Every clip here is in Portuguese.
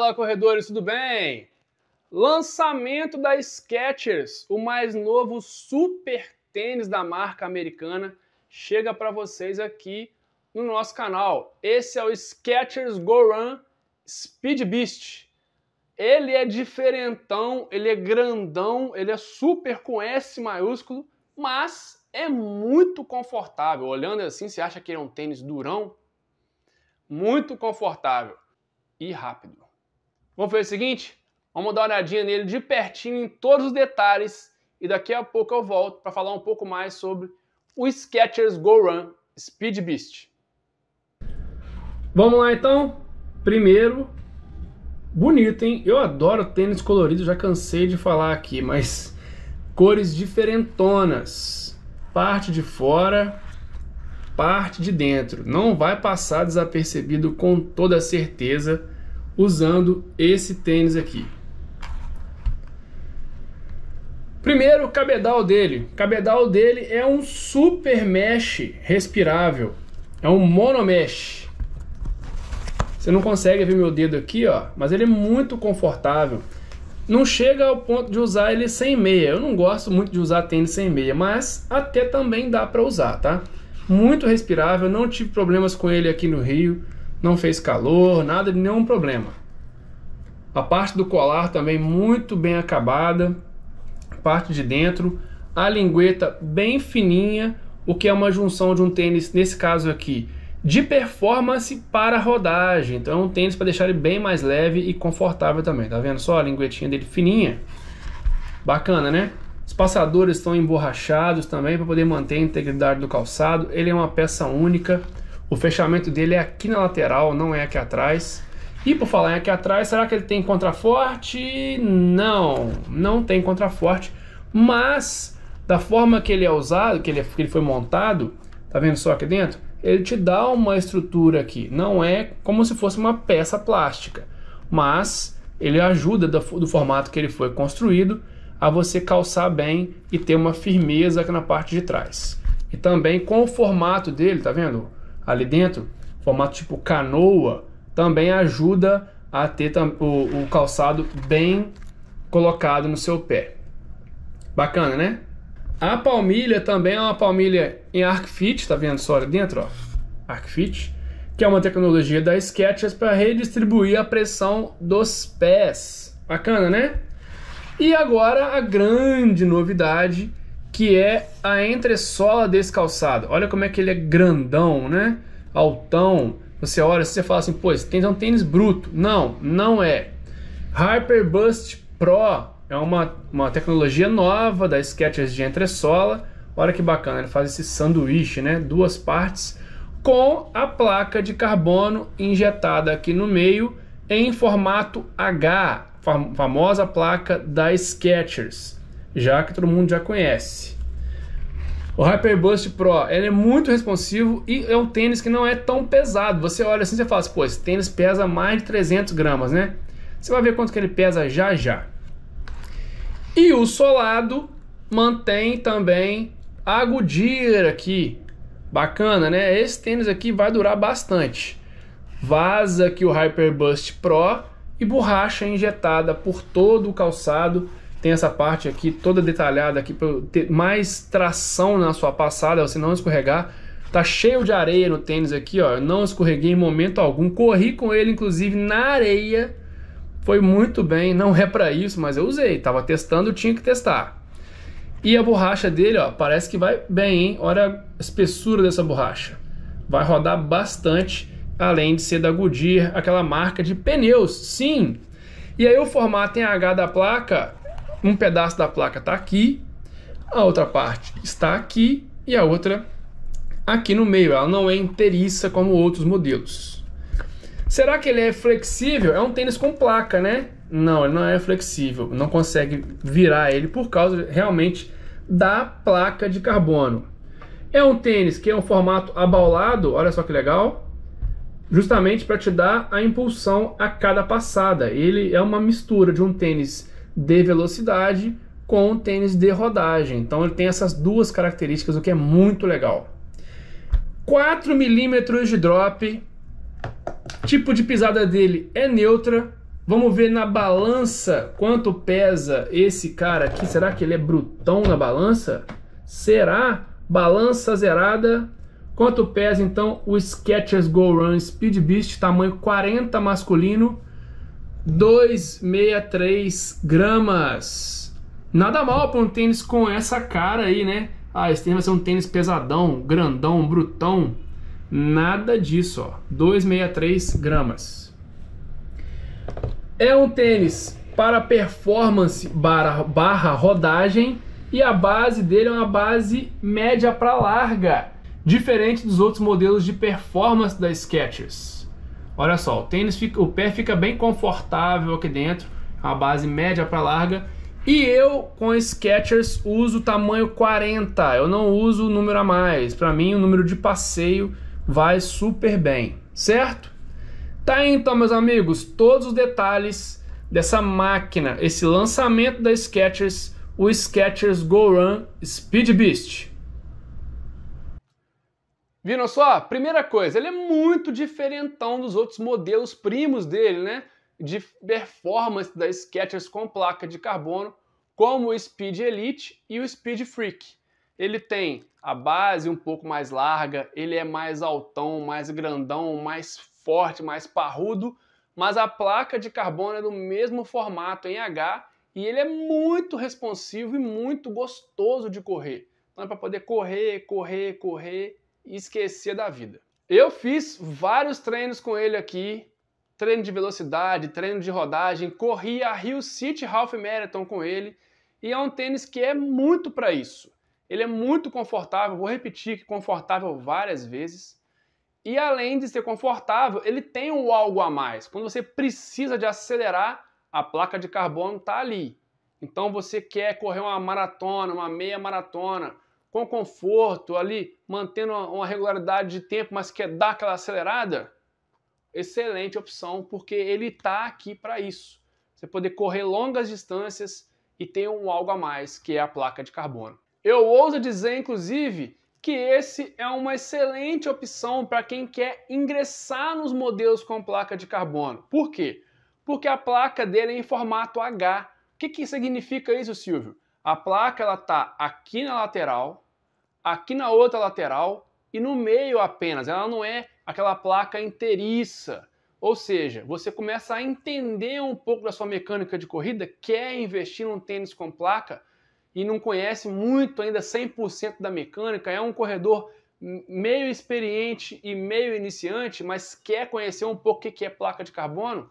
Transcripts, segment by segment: Fala, corredores, tudo bem? Lançamento da Skechers, o mais novo super tênis da marca americana, chega para vocês aqui no nosso canal. Esse é o Skechers Go Run Speed Beast. Ele é diferentão, ele é grandão, ele é super com S maiúsculo, mas é muito confortável. Olhando assim, você acha que ele é um tênis durão? Muito confortável e rápido. Vamos fazer o seguinte? Vamos dar uma olhadinha nele de pertinho em todos os detalhes e daqui a pouco eu volto para falar um pouco mais sobre o Skechers Go Run Speed Beast. Vamos lá então. Primeiro, bonito, hein? Eu adoro tênis colorido, já cansei de falar aqui, mas cores diferentonas. Parte de fora, parte de dentro. Não vai passar desapercebido com toda certeza usando esse tênis aqui. Primeiro, o cabedal dele. O cabedal dele é um super mesh respirável. É um monomesh. Você não consegue ver meu dedo aqui, ó, mas ele é muito confortável. Não chega ao ponto de usar ele sem meia. Eu não gosto muito de usar tênis sem meia, mas até também dá para usar, tá? Muito respirável, não tive problemas com ele aqui no Rio. Não fez calor, nada de nenhum problema. A parte do colar também muito bem acabada. Parte de dentro, a lingueta bem fininha, o que é uma junção de um tênis, nesse caso aqui, de performance para rodagem. Então é um tênis para deixar ele bem mais leve e confortável também. Tá vendo só a linguetinha dele fininha? Bacana, né? Os passadores estão emborrachados também para poder manter a integridade do calçado. Ele é uma peça única. O fechamento dele é aqui na lateral, não é aqui atrás. E por falar em aqui atrás, será que ele tem contraforte? Não, não tem contraforte. Mas da forma que ele é usado, que ele foi montado, tá vendo só aqui dentro? Ele te dá uma estrutura aqui, não é como se fosse uma peça plástica, mas ele ajuda do formato que ele foi construído a você calçar bem e ter uma firmeza aqui na parte de trás. E também com o formato dele, tá vendo? Ali dentro, formato tipo canoa, também ajuda a ter o calçado bem colocado no seu pé. Bacana, né? A palmilha também é uma palmilha em Arch Fit, tá vendo só ali dentro, ó? Arch Fit, que é uma tecnologia da Skechers para redistribuir a pressão dos pés. Bacana, né? E agora a grande novidade, que é a entressola desse calçado. Olha como é que ele é grandão, né? Altão. Você olha, você fala assim, pô, esse tênis é um tênis bruto. Não, não é. Hyperburst Pro é uma tecnologia nova da Skechers de entressola. Olha que bacana, ele faz esse sanduíche, né? Duas partes, com a placa de carbono injetada aqui no meio em formato H, famosa placa da Skechers, já que todo mundo já conhece. O Hyperburst Pro, ele é muito responsivo e é um tênis que não é tão pesado. Você olha assim e fala assim, pô, esse tênis pesa mais de 300 gramas, né? Você vai ver quanto que ele pesa já já. E o solado mantém também a Goodyear aqui. Bacana, né? Esse tênis aqui vai durar bastante. Vaza aqui o Hyperburst Pro e borracha injetada por todo o calçado. Tem essa parte aqui toda detalhada aqui para ter mais tração na sua passada, você não escorregar. Tá cheio de areia no tênis aqui, ó. Eu não escorreguei em momento algum. Corri com ele, inclusive, na areia. Foi muito bem, não é para isso, mas eu usei. Tava testando, tinha que testar. E a borracha dele, ó, parece que vai bem, hein? Olha a espessura dessa borracha. Vai rodar bastante, além de ser da Goodyear, aquela marca de pneus, sim. E aí o formato em H da placa, um pedaço da placa está aqui, a outra parte está aqui e a outra aqui no meio. Ela não é inteiriça como outros modelos. Será que ele é flexível? É um tênis com placa, né? Não, ele não é flexível. Não consegue virar ele por causa realmente da placa de carbono. É um tênis que é um formato abaulado, olha só que legal. Justamente para te dar a impulsão a cada passada. Ele é uma mistura de um tênis de velocidade com tênis de rodagem. Então ele tem essas duas características, o que é muito legal. 4 milímetros de drop. Tipo de pisada dele é neutra. Vamos ver na balança quanto pesa esse cara aqui. Será que ele é brutão na balança? Será? Balança zerada. Quanto pesa então o Skechers Go Run Speed Beast, tamanho 40 masculino, 263 gramas. Nada mal para um tênis com essa cara aí, né? Ah, esse tênis vai ser um tênis pesadão, grandão, brutão. Nada disso, ó. 263 gramas. É um tênis para performance barra rodagem e a base dele é uma base média para larga, diferente dos outros modelos de performance da Skechers. Olha só, o tênis fica, o pé fica bem confortável aqui dentro, a base média para larga. E eu, com Skechers, uso o tamanho 40, eu não uso o número a mais. Para mim, o número de passeio vai super bem, certo? Tá aí então, meus amigos, todos os detalhes dessa máquina, esse lançamento da Skechers, o Skechers Go Run Speed Beast. Viram só? Primeira coisa, ele é muito diferentão dos outros modelos primos dele, né? De performance da Skechers com placa de carbono, como o Speed Elite e o Speed Freak. Ele tem a base um pouco mais larga, ele é mais altão, mais grandão, mais forte, mais parrudo, mas a placa de carbono é do mesmo formato em H e ele é muito responsivo e muito gostoso de correr. Então é para poder correr, correr, correr e esquecer da vida. Eu fiz vários treinos com ele aqui, treino de velocidade, treino de rodagem, corri a Rio City Half Marathon com ele e é um tênis que é muito para isso. Ele é muito confortável, vou repetir que confortável várias vezes e além de ser confortável, ele tem um algo a mais. Quando você precisa de acelerar, a placa de carbono está ali. Então você quer correr uma maratona, uma meia maratona, com conforto ali, mantendo uma regularidade de tempo, mas quer dar aquela acelerada? Excelente opção, porque ele está aqui para isso. Você poder correr longas distâncias e ter um algo a mais, que é a placa de carbono. Eu ouso dizer, inclusive, que esse é uma excelente opção para quem quer ingressar nos modelos com placa de carbono. Por quê? Porque a placa dele é em formato H. O que significa isso, Silvio? A placa ela está aqui na lateral, aqui na outra lateral e no meio apenas. Ela não é aquela placa inteiriça, ou seja, você começa a entender um pouco da sua mecânica de corrida, quer investir num tênis com placa e não conhece muito ainda 100% da mecânica, é um corredor meio experiente e meio iniciante, mas quer conhecer um pouco o que é placa de carbono,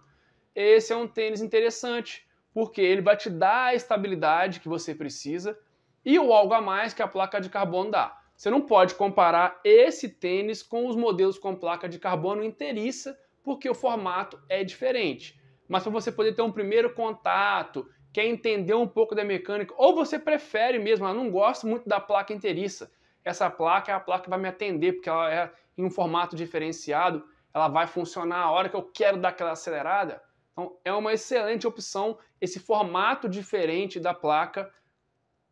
esse é um tênis interessante, porque ele vai te dar a estabilidade que você precisa e o algo a mais que a placa de carbono dá. Você não pode comparar esse tênis com os modelos com placa de carbono inteiriça, porque o formato é diferente. Mas para você poder ter um primeiro contato, quer entender um pouco da mecânica, ou você prefere mesmo, eu não gosto muito da placa inteiriça. Essa placa é a placa que vai me atender, porque ela é em um formato diferenciado, ela vai funcionar a hora que eu quero dar aquela acelerada. Então é uma excelente opção esse formato diferente da placa.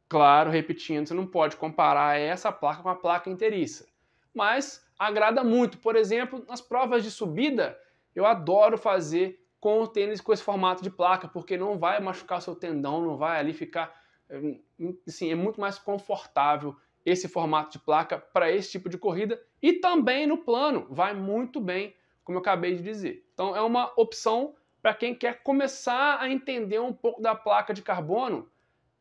Claro, repetindo, você não pode comparar essa placa com a placa inteiriça. Mas agrada muito. Por exemplo, nas provas de subida, eu adoro fazer com o tênis com esse formato de placa, porque não vai machucar seu tendão, não vai ali ficar... Assim, é muito mais confortável esse formato de placa para esse tipo de corrida. E também no plano, vai muito bem, como eu acabei de dizer. Então é uma opção para quem quer começar a entender um pouco da placa de carbono.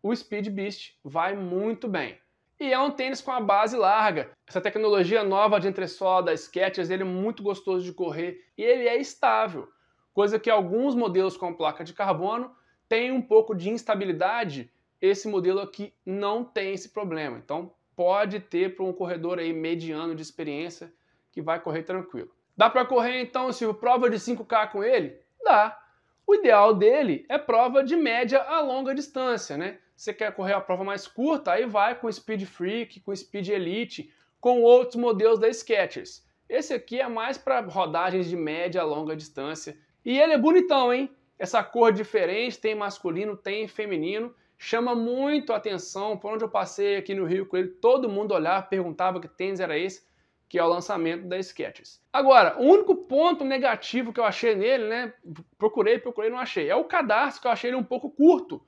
O Speed Beast vai muito bem. E é um tênis com a base larga. Essa tecnologia nova de entressola da Skechers, ele é muito gostoso de correr e ele é estável. Coisa que alguns modelos com placa de carbono têm um pouco de instabilidade. Esse modelo aqui não tem esse problema. Então pode ter para um corredor aí mediano de experiência que vai correr tranquilo. Dá para correr então, Silvio, prova de 5K com ele? Dá. O ideal dele é prova de média a longa distância, né? Você quer correr a prova mais curta, aí vai com o Speed Freak, com o Speed Elite, com outros modelos da Skechers. Esse aqui é mais para rodagens de média a longa distância. E ele é bonitão, hein? Essa cor diferente, tem masculino, tem feminino. Chama muito a atenção. Por onde eu passei aqui no Rio com ele, todo mundo olhava, perguntava que tênis era esse. que é o lançamento da Skechers. Agora, o único ponto negativo que eu achei nele, né, procurei, não achei, é o cadarço, que eu achei ele um pouco curto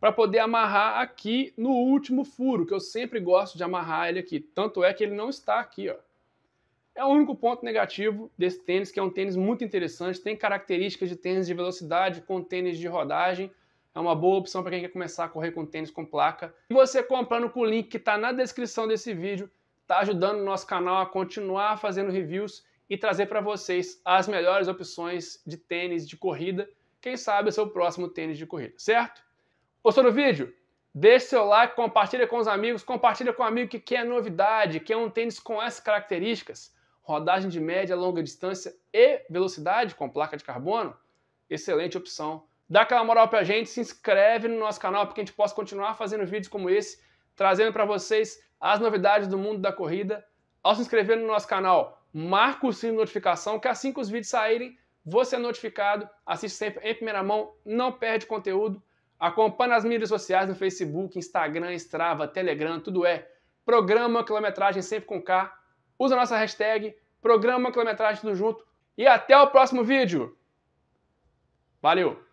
para poder amarrar aqui no último furo, que eu sempre gosto de amarrar ele aqui, tanto é que ele não está aqui, ó. É o único ponto negativo desse tênis, que é um tênis muito interessante, tem características de tênis de velocidade com tênis de rodagem, é uma boa opção para quem quer começar a correr com tênis com placa. E você comprando com o link que está na descrição desse vídeo, está ajudando o nosso canal a continuar fazendo reviews e trazer para vocês as melhores opções de tênis de corrida, quem sabe é o seu próximo tênis de corrida, certo? Gostou do vídeo? Deixe seu like, compartilha com os amigos, compartilha com um amigo que quer novidade, quer um tênis com essas características, rodagem de média, longa distância e velocidade com placa de carbono, excelente opção. Dá aquela moral pra gente, se inscreve no nosso canal para que a gente possa continuar fazendo vídeos como esse, trazendo para vocês as novidades do mundo da corrida. Ao se inscrever no nosso canal, marca o sino de notificação, que assim que os vídeos saírem, você é notificado, assiste sempre em primeira mão, não perde conteúdo, acompanha as mídias sociais no Facebook, Instagram, Strava, Telegram, tudo é Programa Quilometragem sempre com K, usa a nossa hashtag, Programa Quilometragem tudo junto, e até o próximo vídeo! Valeu!